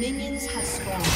Minions have spawned.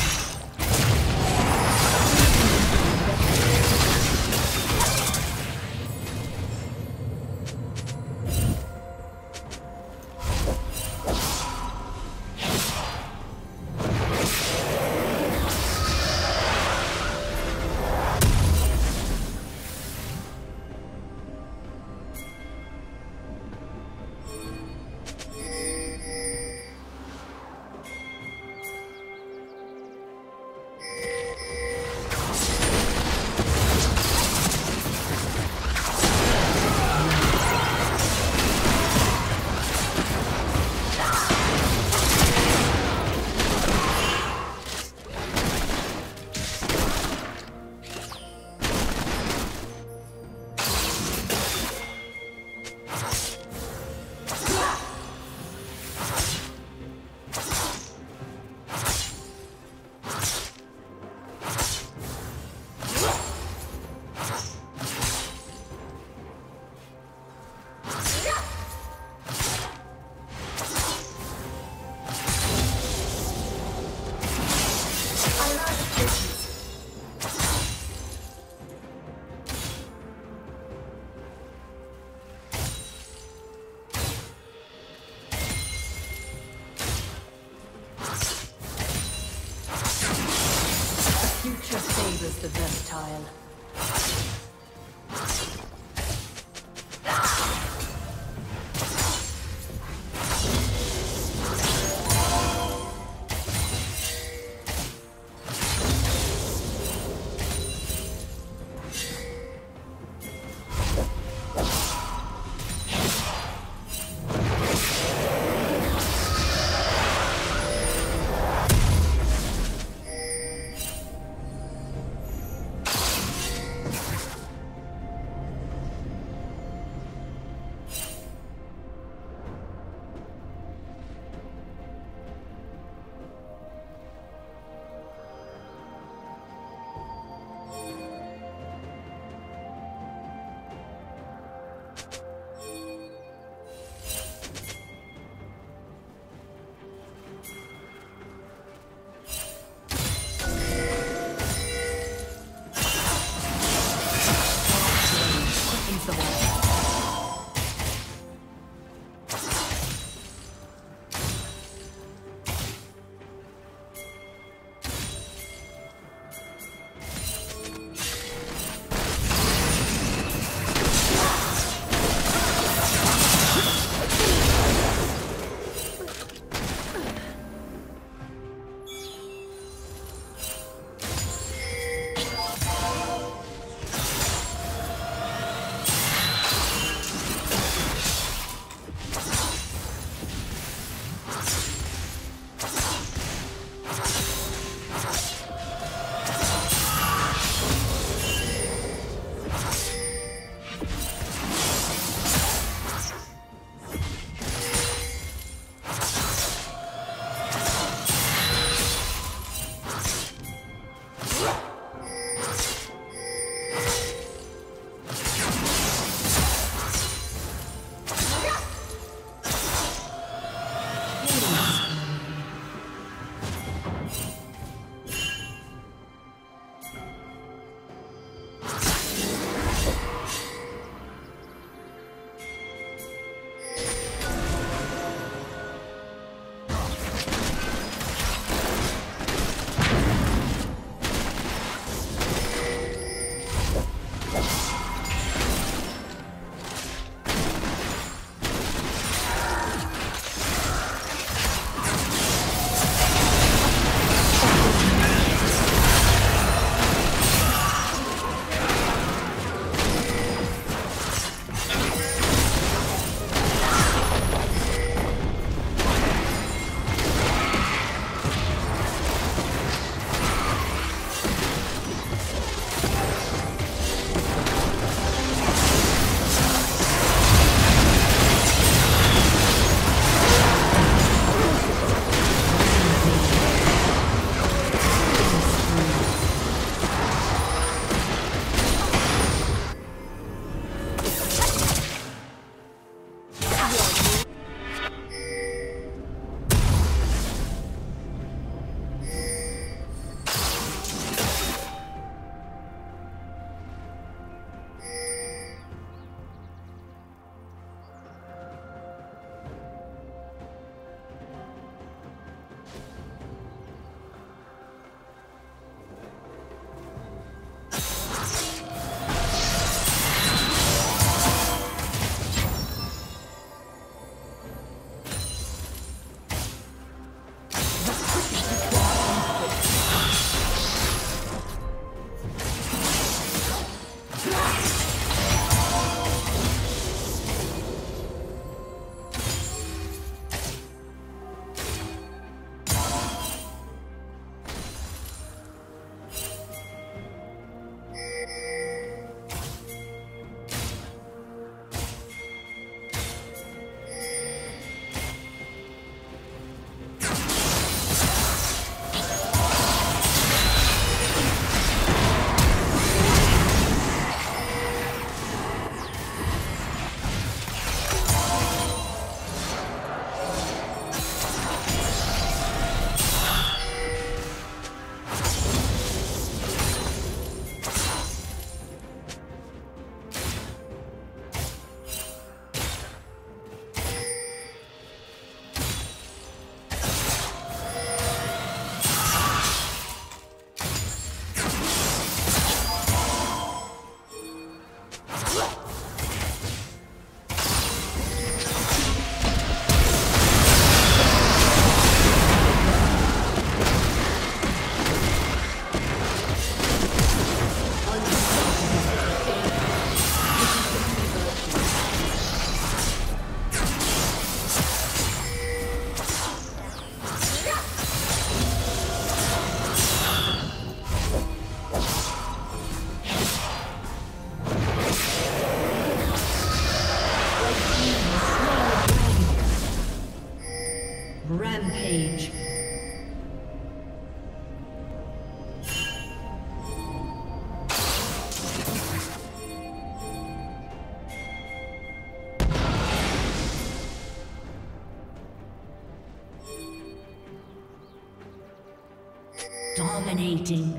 Dominating.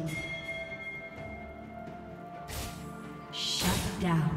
Shut down.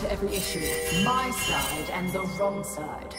To every issue, my side and the wrong side.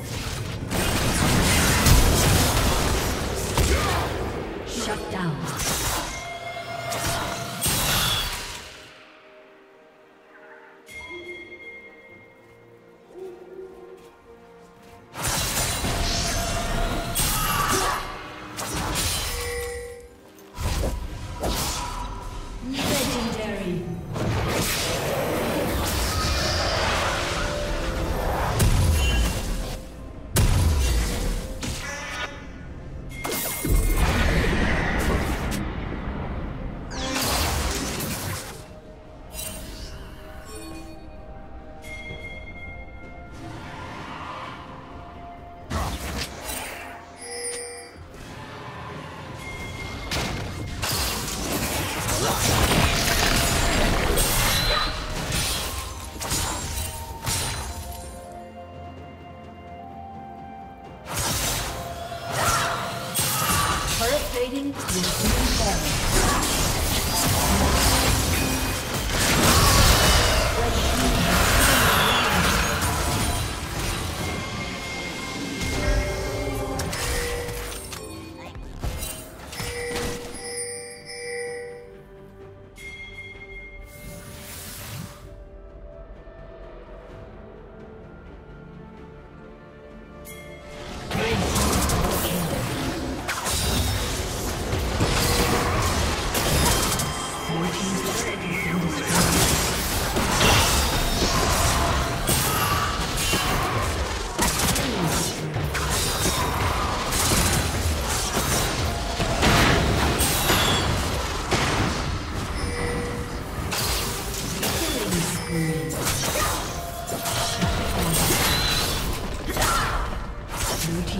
With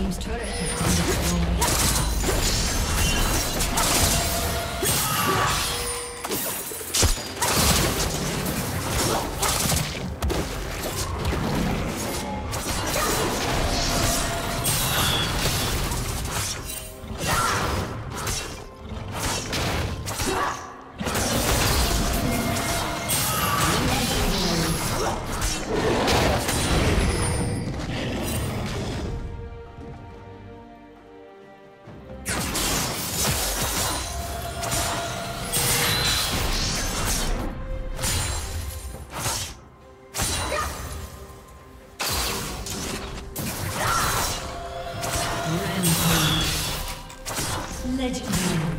team's turret has been destroyed. Legendary.